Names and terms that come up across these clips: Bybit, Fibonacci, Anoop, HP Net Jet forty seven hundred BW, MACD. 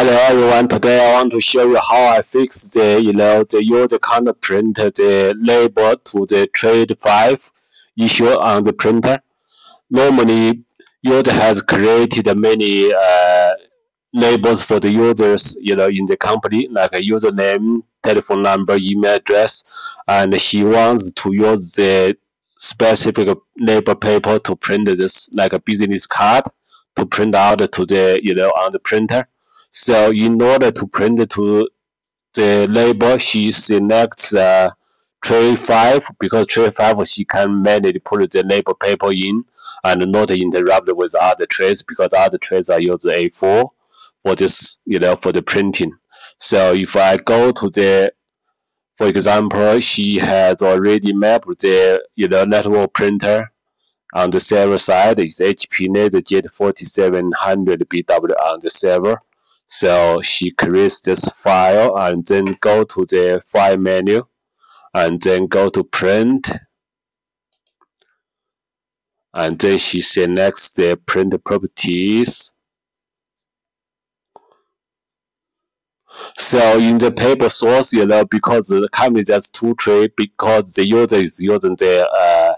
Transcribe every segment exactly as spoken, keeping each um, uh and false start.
Hello everyone, today I want to show you how I fix the you know the user can't print the label to the trade five issue on the printer. Normally user has created many uh, labels for the users you know in the company, like a username, telephone number, email address, and she wants to use the specific label paper to print this, like a business card, to print out to the you know on the printer. So in order to print to the label, she selects uh, tray five, because tray five she can manually put the label paper in and not interrupt with other trays, because other trays are used A four for this, you know, for the printing. So if I go to the, for example, she has already mapped the you know network printer. On the server side is H P Net Jet forty seven hundred B W on the server. So she creates this file and then go to the file menu and then go to print, and then she selects the print properties. So in the paper source, you know, because the company just two tray, because the user is using the uh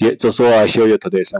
Yeah, that's all I show you today.